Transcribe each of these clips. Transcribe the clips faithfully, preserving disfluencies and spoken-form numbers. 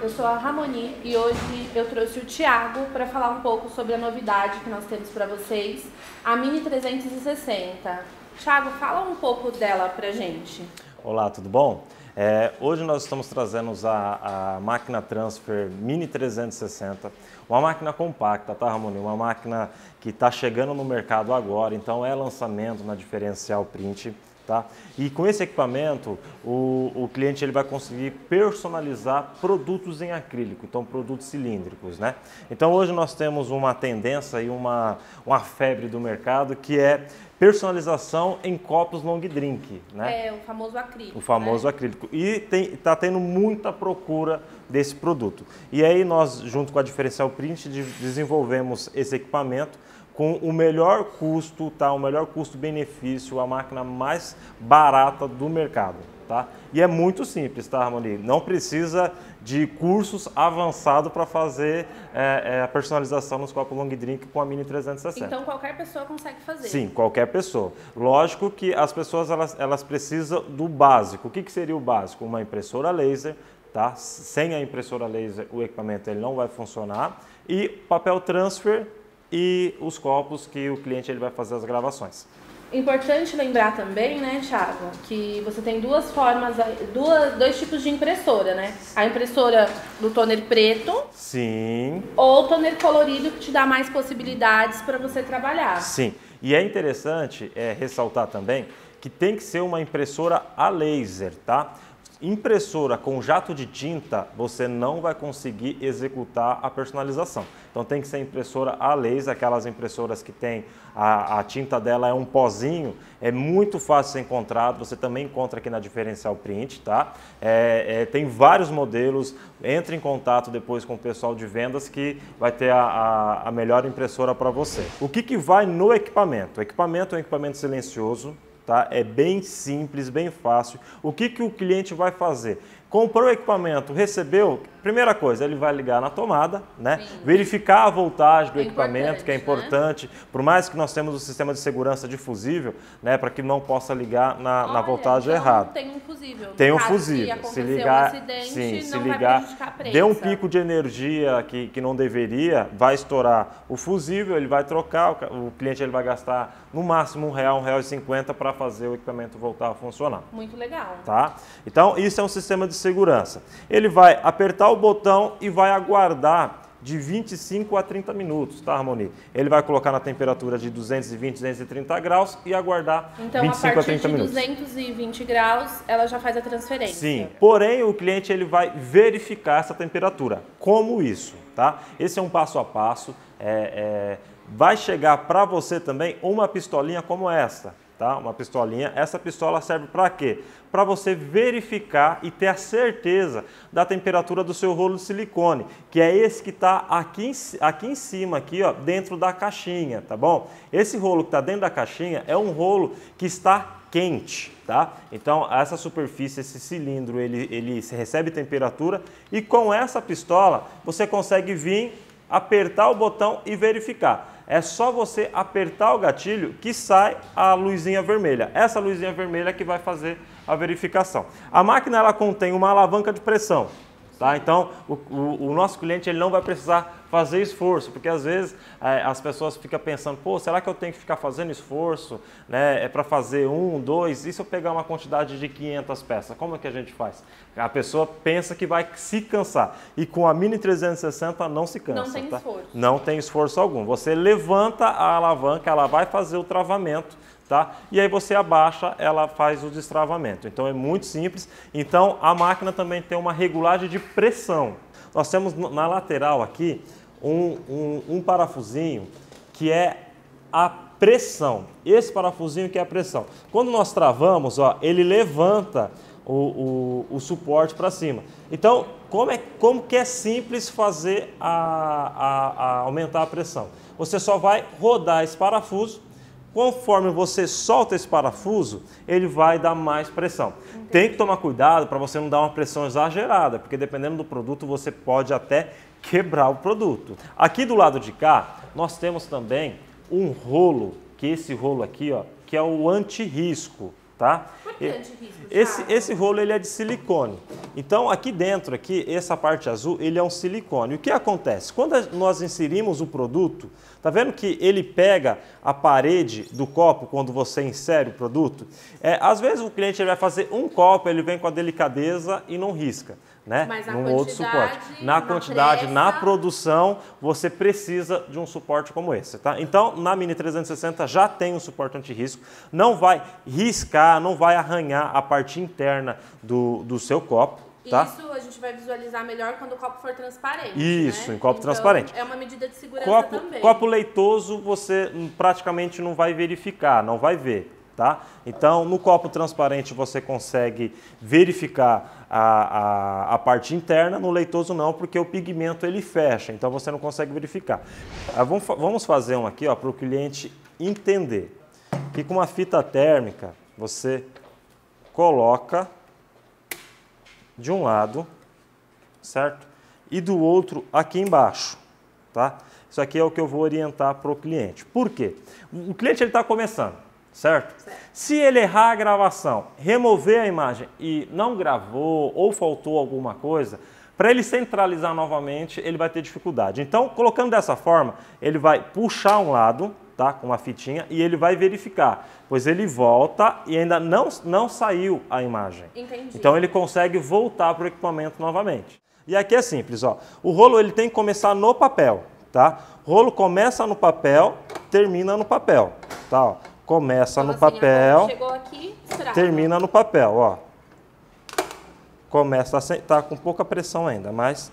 Eu sou a Ramoni e hoje eu trouxe o Thiago para falar um pouco sobre a novidade que nós temos para vocês, a Mini trezentos e sessenta. Thiago, fala um pouco dela para a gente. Olá, tudo bom? É, hoje nós estamos trazendo a, a máquina Transfer Mini trezentos e sessenta, uma máquina compacta, tá, Ramoni? Uma máquina que está chegando no mercado agora, então é lançamento na Diferencial Print. Tá? E com esse equipamento, o, o cliente ele vai conseguir personalizar produtos em acrílico, então produtos cilíndricos, né? Então hoje nós temos uma tendência e uma, uma febre do mercado que é personalização em copos long drink, né? É, o famoso acrílico. O famoso né? acrílico. E está tendo muita procura desse produto. E aí nós, junto com a Diferencial Print, de, desenvolvemos esse equipamento com o melhor custo, tá? O melhor custo-benefício, a máquina mais barata do mercado, tá? E é muito simples, tá, Ramoni? Não precisa de cursos avançados para fazer é, é, a personalização nos copos long drink com a Mini trezentos e sessenta. Então qualquer pessoa consegue fazer? Sim, qualquer pessoa. Lógico que as pessoas elas, elas precisam do básico. O que, que seria o básico? Uma impressora laser, tá? Sem a impressora laser o equipamento ele não vai funcionar. E papel transfer e os copos que o cliente ele vai fazer as gravações. Importante lembrar também, né, Thiago, que você tem duas formas, duas, dois tipos de impressora, né? A impressora do toner preto. Sim. Ou toner colorido, que te dá mais possibilidades para você trabalhar. Sim. E é interessante é, ressaltar também que tem que ser uma impressora a laser, tá? Impressora com jato de tinta, você não vai conseguir executar a personalização. Então tem que ser impressora a laser, aquelas impressoras que tem a, a tinta dela é um pozinho, é muito fácil ser encontrado, você também encontra aqui na Diferencial Print, tá? É, é, tem vários modelos, entre em contato depois com o pessoal de vendas que vai ter a, a, a melhor impressora para você. O que que vai no equipamento? O equipamento é um equipamento silencioso, tá? É bem simples, bem fácil. O que, que o cliente vai fazer? Comprou o equipamento, recebeu, primeira coisa, ele vai ligar na tomada, né? Sim. Verificar a voltagem do é equipamento, que é importante, né? Por mais que nós temos o sistema de segurança de fusível, né? Para que não possa ligar na, Olha, na voltagem então errada. Tem um fusível. Tem um fusível. Se ligar, um acidente, sim, se ligar, deu um pico de energia que, que não deveria, vai estourar o fusível, ele vai trocar, o, o cliente ele vai gastar no máximo um real, um real e cinquenta para fazer o equipamento voltar a funcionar. Muito legal. Tá? Então, isso é um sistema de segurança. Ele vai apertar o botão e vai aguardar de vinte e cinco a trinta minutos, tá, Ramoni? Ele vai colocar na temperatura de duzentos e vinte, duzentos e trinta graus e aguardar então, vinte e cinco a trinta minutos. Então, a partir de duzentos e vinte graus, ela já faz a transferência. Sim, porém, o cliente ele vai verificar essa temperatura. Como isso, tá? Esse é um passo a passo. É, é, vai chegar para você também uma pistolinha como essa. Tá? Uma pistolinha. Essa pistola serve para quê? Para você verificar e ter a certeza da temperatura do seu rolo de silicone, que é esse que está aqui em, aqui em cima, aqui, ó, dentro da caixinha, tá bom? Esse rolo que está dentro da caixinha é um rolo que está quente, tá? Então essa superfície, esse cilindro, ele, ele recebe temperatura e com essa pistola você consegue vir, apertar o botão e verificar. É só você apertar o gatilho que sai a luzinha vermelha. Essa luzinha vermelha que vai fazer a verificação. A máquina ela contém uma alavanca de pressão, tá? Então o, o, o nosso cliente ele não vai precisar fazer esforço, porque às vezes é, as pessoas ficam pensando, pô, será que eu tenho que ficar fazendo esforço, né? É para fazer um, dois, e se eu pegar uma quantidade de quinhentas peças, como é que a gente faz? A pessoa pensa que vai se cansar. E com a Mini trezentos e sessenta não se cansa. Não tem tá? esforço. Não tem esforço algum. Você levanta a alavanca, ela vai fazer o travamento, tá? E aí você abaixa, ela faz o destravamento. Então é muito simples. Então a máquina também tem uma regulagem de pressão. Nós temos na lateral aqui um, um, um parafusinho que é a pressão. Esse parafusinho que é a pressão. Quando nós travamos, ó, ele levanta o, o, o suporte para cima. Então, como, é, como que é simples fazer a, a, a aumentar a pressão? Você só vai rodar esse parafuso. Conforme você solta esse parafuso, ele vai dar mais pressão. Entendi. Tem que tomar cuidado para você não dar uma pressão exagerada, porque dependendo do produto você pode até quebrar o produto. Aqui do lado de cá, nós temos também um rolo, que é esse rolo aqui, ó, que é o anti-risco. tá? Importante risco, esse, esse rolo ele é de silicone. Então aqui dentro, aqui, essa parte azul, ele é um silicone. O que acontece? Quando nós inserimos o produto, tá vendo que ele pega a parede do copo quando você insere o produto? É, às vezes o cliente ele vai fazer um copo, ele vem com a delicadeza e não risca, né? Mas num outro suporte. Na quantidade, pressa... na produção, você precisa de um suporte como esse, tá? Então na Mini trezentos e sessenta já tem um suporte anti-risco, não vai riscar, não vai arranhar a parte interna do, do seu copo. Tá? Isso a gente vai visualizar melhor quando o copo for transparente. Isso, né? Em copo então, transparente. É uma medida de segurança copo, também. Copo leitoso você praticamente não vai verificar, não vai ver. Tá? Então, no copo transparente você consegue verificar a, a, a parte interna, no leitoso não, porque o pigmento ele fecha, então você não consegue verificar. Ah, vamos, vamos fazer um aqui para o cliente entender. Aqui com uma fita térmica você coloca de um lado, certo? E do outro aqui embaixo, tá? Isso aqui é o que eu vou orientar para o cliente. Por quê? O cliente está começando, certo? certo? Se ele errar a gravação, remover a imagem e não gravou ou faltou alguma coisa, para ele centralizar novamente, ele vai ter dificuldade. Então, colocando dessa forma, ele vai puxar um lado, tá? Com uma fitinha, e ele vai verificar, pois ele volta e ainda não, não saiu a imagem. Entendi. Então ele consegue voltar para o equipamento novamente. E aqui é simples, ó. O rolo ele tem que começar no papel, tá? O rolo começa no papel, termina no papel, tá? Ó. Começa então, no assim, papel, chegou aqui, termina no papel, ó. Começa a se... tá com pouca pressão ainda, mas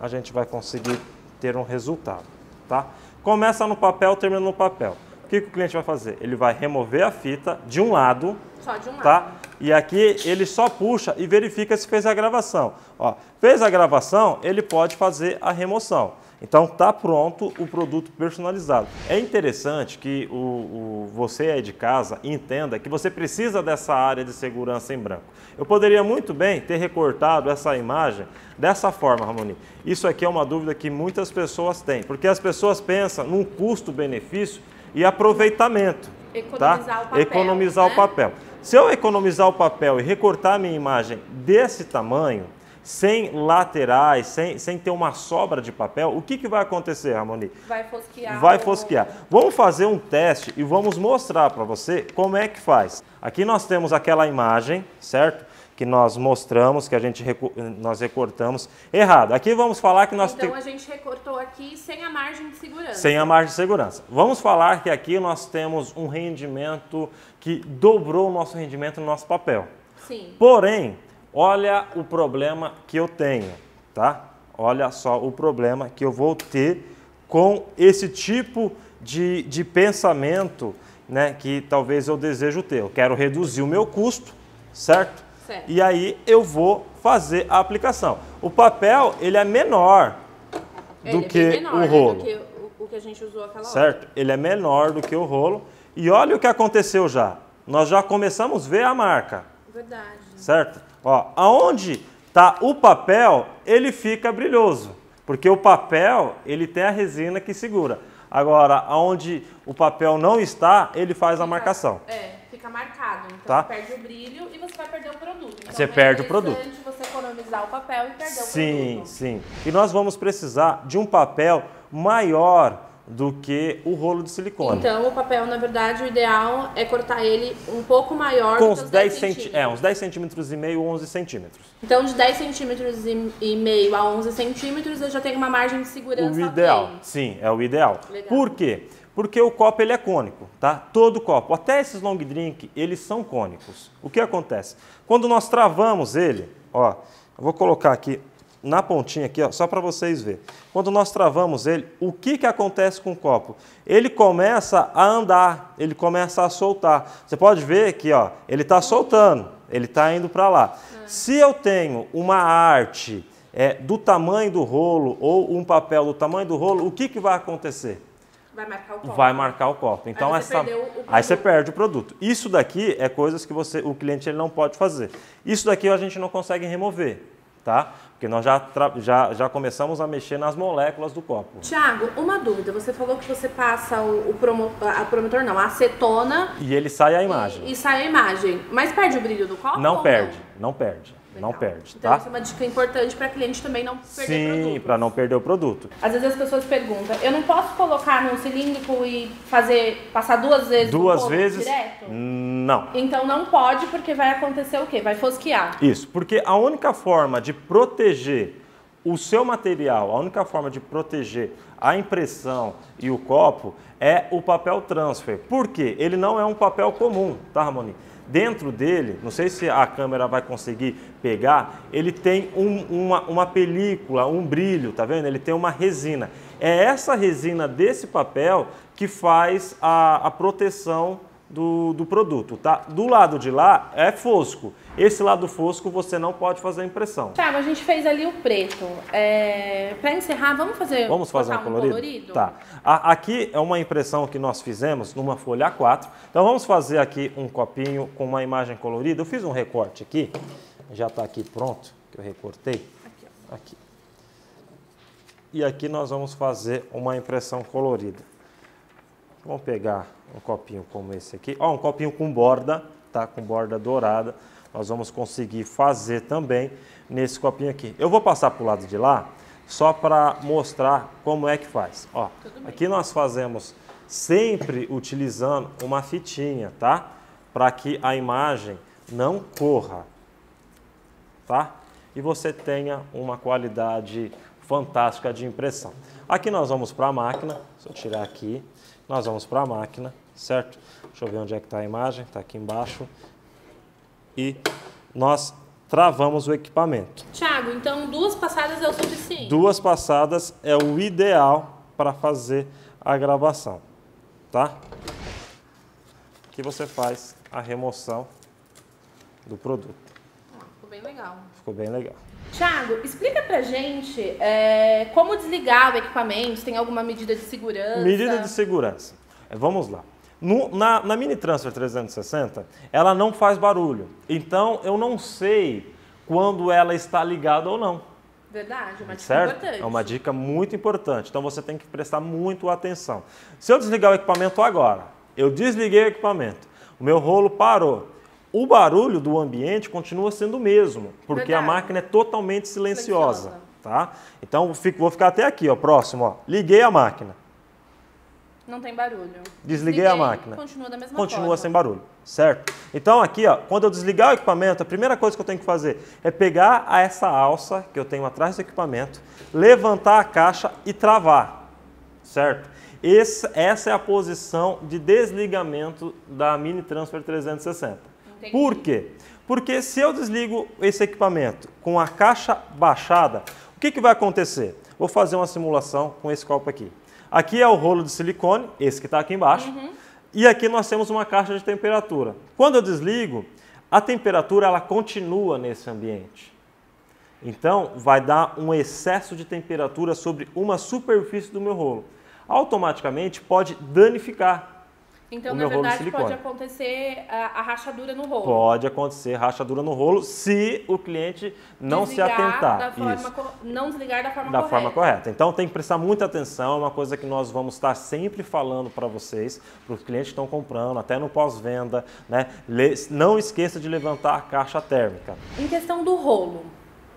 a gente vai conseguir ter um resultado, tá? Começa no papel, termina no papel. O que, que o cliente vai fazer? Ele vai remover a fita de um lado, só de um tá? lado. E aqui ele só puxa e verifica se fez a gravação. Ó, fez a gravação, ele pode fazer a remoção. Então tá pronto o produto personalizado. É interessante que o, o, você aí de casa entenda que você precisa dessa área de segurança em branco. Eu poderia muito bem ter recortado essa imagem dessa forma, Ramoni. Isso aqui é uma dúvida que muitas pessoas têm, porque as pessoas pensam num custo-benefício e aproveitamento. Economizar, tá? o papel, economizar né? o papel. Se eu economizar o papel e recortar a minha imagem desse tamanho, sem laterais, sem, sem ter uma sobra de papel, o que, que vai acontecer, Ramoni? Vai fosquear. Vai fosquear. Ou... Vamos fazer um teste e vamos mostrar para você como é que faz. Aqui nós temos aquela imagem, certo? Que nós mostramos, que a gente recor nós recortamos errado. Aqui vamos falar que nós... Então te... a gente recortou aqui sem a margem de segurança. Sem a margem de segurança. Vamos falar que aqui nós temos um rendimento que dobrou o nosso rendimento no nosso papel. Sim. Porém... Olha o problema que eu tenho, tá? Olha só o problema que eu vou ter com esse tipo de, de pensamento, né? Que talvez eu desejo ter. Eu quero reduzir o meu custo, certo? certo? E aí eu vou fazer a aplicação. O papel, ele é menor do ele que é menor, o rolo. Né? Do que o, o que a gente usou aquela certo? Hora. Ele é menor do que o rolo. E olha o que aconteceu já. Nós já começamos a ver a marca. Verdade. Certo? Ó, aonde está o papel, ele fica brilhoso, porque o papel ele tem a resina que segura. Agora, aonde o papel não está, ele faz fica, a marcação. É, fica marcado. Então tá? Você perde o brilho e você vai perder o produto. Então, você é perde o produto. É importante você economizar o papel e perder sim, o produto. Sim, sim. E nós vamos precisar de um papel maior do que o rolo de silicone. Então o papel, na verdade, o ideal é cortar ele um pouco maior com do que os dez centímetros. É, uns dez centímetros e meio, onze centímetros. Então de dez centímetros e meio a onze centímetros eu já tenho uma margem de segurança. O ideal, ok. Sim, é o ideal. Legal. Por quê? Porque o copo ele é cônico, tá? Todo copo, até esses long drink, eles são cônicos. O que acontece? Quando nós travamos ele, ó, eu vou colocar aqui na pontinha aqui, ó, só para vocês verem. Quando nós travamos ele, o que, que acontece com o copo? Ele começa a andar, ele começa a soltar. Você pode ver que ó, ele está soltando, ele está indo para lá. É. Se eu tenho uma arte é, do tamanho do rolo ou um papel do tamanho do rolo, o que, que vai acontecer? Vai marcar o copo. Vai marcar o copo. Então aí você, essa... aí você perde o produto. Isso daqui é coisas que você, o cliente ele não pode fazer. Isso daqui a gente não consegue remover. Tá? Porque nós já, já, já começamos a mexer nas moléculas do copo. Thiago, uma dúvida. Você falou que você passa o, o promo, a promotor, não, a acetona... E ele sai a imagem. E, e sai a imagem. Mas perde o brilho do copo? Não perde, não, não perde. Legal. Não perde, então, tá? Isso é uma dica importante para cliente também não perder o produto. Sim, para não perder o produto. Às vezes as pessoas perguntam, eu não posso colocar num cilíndrico e fazer, passar duas vezes Duas no vezes? Direto? Não. Então não pode, porque vai acontecer o quê? Vai fosquear. Isso, porque a única forma de proteger o seu material, a única forma de proteger a impressão e o copo é o papel transfer. Por quê? Ele não é um papel comum, tá, Ramoni? Dentro dele, não sei se a câmera vai conseguir pegar, ele tem um, uma, uma película, um brilho, tá vendo? Ele tem uma resina. É essa resina desse papel que faz a, a proteção do, do produto, tá? Do lado de lá é fosco. Esse lado fosco você não pode fazer a impressão. Thiago, a gente fez ali o preto. É... Para encerrar, vamos fazer, vamos fazer um colorido? colorido? Tá. A, aqui é uma impressão que nós fizemos numa folha A quatro. Então vamos fazer aqui um copinho com uma imagem colorida. Eu fiz um recorte aqui. Já está aqui pronto, que eu recortei. Aqui, ó. Aqui. E aqui nós vamos fazer uma impressão colorida. Vamos pegar um copinho como esse aqui. Ó, um copinho com borda, tá? Com borda dourada. Nós vamos conseguir fazer também nesse copinho aqui. Eu vou passar para o lado de lá, só para mostrar como é que faz. Ó, aqui nós fazemos sempre utilizando uma fitinha, tá? Para que a imagem não corra, tá? E você tenha uma qualidade fantástica de impressão. Aqui nós vamos para a máquina, deixa eu tirar aqui. Nós vamos para a máquina, certo? Deixa eu ver onde é que está a imagem, está aqui embaixo. E nós travamos o equipamento. Thiago, então duas passadas é o suficiente? Duas passadas é o ideal para fazer a gravação, tá? Que você faz a remoção do produto. Ah, ficou bem legal. Ficou bem legal. Thiago, explica pra gente é, como desligar o equipamento, se tem alguma medida de segurança? Medida de segurança. Vamos lá. No, na, na Mini Transfer trezentos e sessenta, ela não faz barulho. Então, eu não sei quando ela está ligada ou não. Verdade, uma dica importante. É uma dica muito importante. Então, você tem que prestar muito atenção. Se eu desligar o equipamento agora, eu desliguei o equipamento, o meu rolo parou. O barulho do ambiente continua sendo o mesmo, porque Verdade. a máquina é totalmente silenciosa. silenciosa. Tá? Então, eu fico, vou ficar até aqui, ó, próximo. Ó. Liguei a máquina. Não tem barulho. Desliguei, Desliguei a máquina. Continua da mesma Continua forma. sem barulho, certo? Então aqui, ó, quando eu desligar o equipamento, a primeira coisa que eu tenho que fazer é pegar essa alça que eu tenho atrás do equipamento, levantar a caixa e travar, certo? Esse, essa é a posição de desligamento da Mini Transfer trezentos e sessenta. Entendi. Por quê? Porque se eu desligo esse equipamento com a caixa baixada, o que, que vai acontecer? Vou fazer uma simulação com esse copo aqui. Aqui é o rolo de silicone, esse que está aqui embaixo, uhum. e aqui nós temos uma caixa de temperatura. Quando eu desligo, a temperatura ela continua nesse ambiente. Então, vai dar um excesso de temperatura sobre uma superfície do meu rolo. Automaticamente pode danificar então, o meu rolo de silicone. Então, na verdade, pode acontecer a, a rachadura no rolo. Pode acontecer rachadura no rolo se o cliente não se atentar. Da forma Isso. Não desligar da forma da correta. Da forma correta. Então tem que prestar muita atenção, é uma coisa que nós vamos estar sempre falando para vocês, para os clientes que estão comprando, até no pós-venda, né? Não esqueça de levantar a caixa térmica. Em questão do rolo,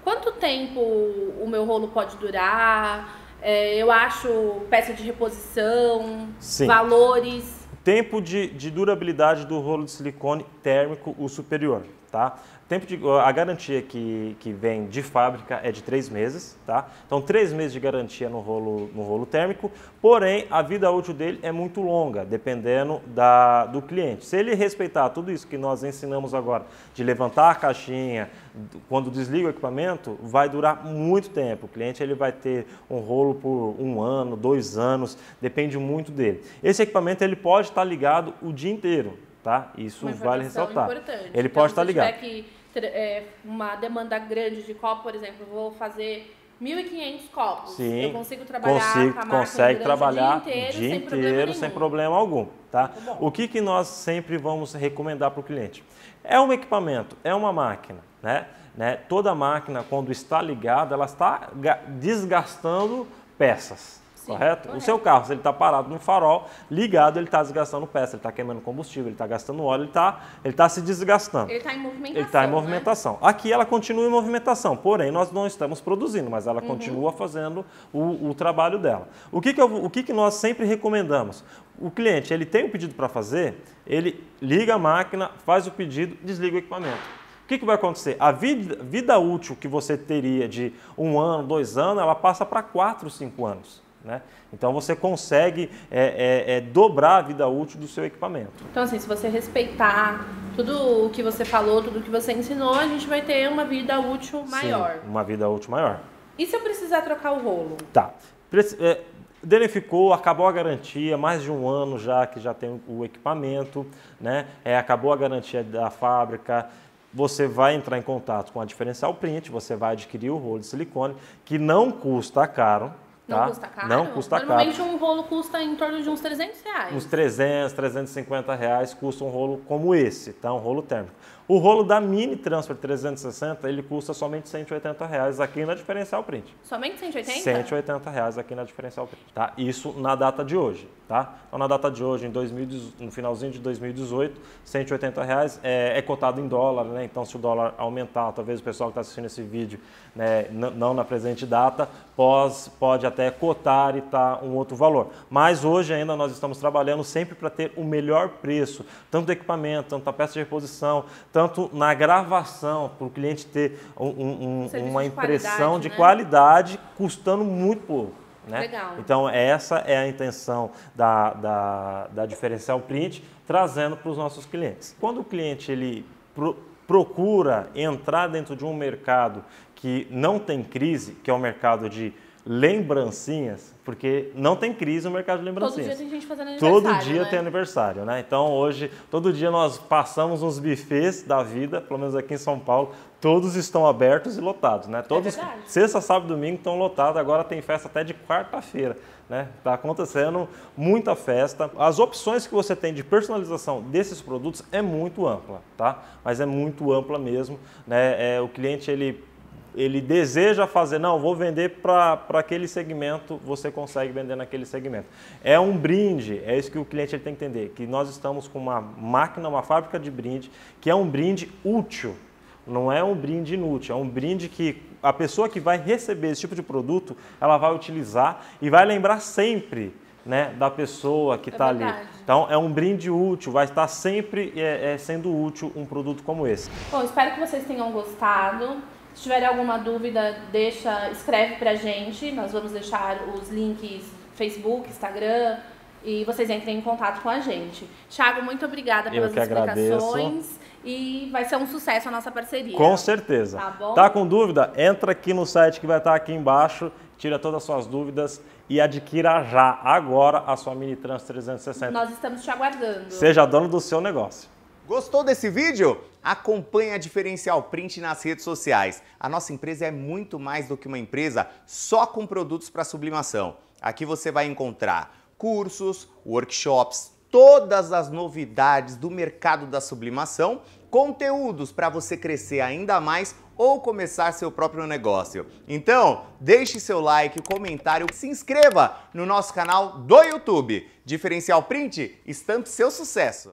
quanto tempo o meu rolo pode durar? Eu acho peça de reposição, Sim. valores... Tempo de, de durabilidade do rolo de silicone térmico, o superior, tá? Tempo de, a garantia que, que vem de fábrica é de três meses, tá? Então, três meses de garantia no rolo, no rolo térmico, porém, a vida útil dele é muito longa, dependendo da, do cliente. Se ele respeitar tudo isso que nós ensinamos agora, de levantar a caixinha, quando desliga o equipamento, vai durar muito tempo. O cliente ele vai ter um rolo por um ano, dois anos, depende muito dele. Esse equipamento ele pode estar ligado o dia inteiro. Tá? Isso vale ressaltar. Importante. Ele então, pode estar ligado. Se eu tiver que, é, uma demanda grande de copo, por exemplo, eu vou fazer mil e quinhentos copos. Sim, eu consigo trabalhar consigo, com a máquina consegue trabalhar o dia inteiro, dia sem, inteiro problema sem problema algum. Tá? O que, que nós sempre vamos recomendar para o cliente? É um equipamento, é uma máquina, né? né? Toda máquina, quando está ligada, ela está desgastando peças. Sim, correto? correto? O seu carro, se ele está parado no farol, ligado, ele está desgastando peça, ele está queimando combustível, ele está gastando óleo, ele está ele tá se desgastando. Ele está em movimentação. Ele está em movimentação. Né? Aqui ela continua em movimentação, porém nós não estamos produzindo, mas ela uhum. continua fazendo o, o trabalho dela. O, que, que, eu, o que, que nós sempre recomendamos? O cliente, ele tem um pedido para fazer, ele liga a máquina, faz o pedido, desliga o equipamento. O que, que vai acontecer? A vida, vida útil que você teria de um ano, dois anos, ela passa para quatro, cinco anos. Né? Então você consegue é, é, é, dobrar a vida útil do seu equipamento. Então assim, se você respeitar tudo o que você falou, tudo o que você ensinou, a gente vai ter uma vida útil maior. Sim, uma vida útil maior. E se eu precisar trocar o rolo? Tá. É, danificou, acabou a garantia, mais de um ano já que já tem o equipamento, né? É, acabou a garantia da fábrica. Você vai entrar em contato com a Diferencial Print, você vai adquirir o rolo de silicone, que não custa caro. Não tá? custa caro? Não custa Normalmente caro. um rolo custa em torno de uns trezentos reais. Uns trezentos, trezentos e cinquenta reais custa um rolo como esse, tá? Um rolo térmico. O rolo da Mini Transfer trezentos e sessenta, ele custa somente cento e oitenta reais aqui na Diferencial Print. Somente cento e oitenta? cento e oitenta reais aqui na Diferencial Print, tá? Isso na data de hoje, tá? Então, na data de hoje, em dois mil e dezoito, no finalzinho de dois mil e dezoito, cento e oitenta reais é, é cotado em dólar, né? Então, se o dólar aumentar, talvez o pessoal que está assistindo esse vídeo, né, não na presente data, pós, pode até cotar e tá um outro valor. Mas hoje ainda nós estamos trabalhando sempre para ter o melhor preço, tanto do equipamento, tanto da peça de reposição, tanto na gravação, para o cliente ter um, um, um, uma impressão de qualidade, né? De qualidade, custando muito pouco. Né? Legal. Então essa é a intenção da, da, da Diferencial Print, trazendo para os nossos clientes. Quando o cliente ele pro, procura entrar dentro de um mercado que não tem crise, que é o mercado de lembrancinhas, porque não tem crise no mercado de lembrancinhas. Todo dia tem gente fazendo aniversário, Todo dia né? tem aniversário, né? Então hoje, todo dia nós passamos uns buffets da vida, pelo menos aqui em São Paulo, todos estão abertos e lotados, né? Todos, é sexta, sábado e domingo estão lotados, agora tem festa até de quarta-feira, né? Tá acontecendo muita festa. As opções que você tem de personalização desses produtos é muito ampla, tá? Mas é muito ampla mesmo, né? É, o cliente, ele... ele deseja fazer, não, vou vender para aquele segmento, você consegue vender naquele segmento. É um brinde, é isso que o cliente ele tem que entender, que nós estamos com uma máquina, uma fábrica de brinde, que é um brinde útil, não é um brinde inútil, é um brinde que a pessoa que vai receber esse tipo de produto, ela vai utilizar e vai lembrar sempre, né, da pessoa que está ali. Então é um brinde útil, vai estar sempre é, é, sendo útil um produto como esse. Bom, espero que vocês tenham gostado. Se tiver alguma dúvida, deixa, escreve pra gente, nós vamos deixar os links Facebook, Instagram e vocês entrem em contato com a gente. Thiago, muito obrigada pelas explicações e vai ser um sucesso a nossa parceria. Com certeza. Tá bom? Tá com dúvida? Entra aqui no site que vai estar aqui embaixo, tira todas as suas dúvidas e adquira já, agora, a sua Mini Trans trezentos e sessenta. Nós estamos te aguardando. Seja dono do seu negócio. Gostou desse vídeo? Acompanhe a Diferencial Print nas redes sociais. A nossa empresa é muito mais do que uma empresa só com produtos para sublimação. Aqui você vai encontrar cursos, workshops, todas as novidades do mercado da sublimação, conteúdos para você crescer ainda mais ou começar seu próprio negócio. Então, deixe seu like, comentário, se inscreva no nosso canal do YouTube. Diferencial Print, estampe seu sucesso!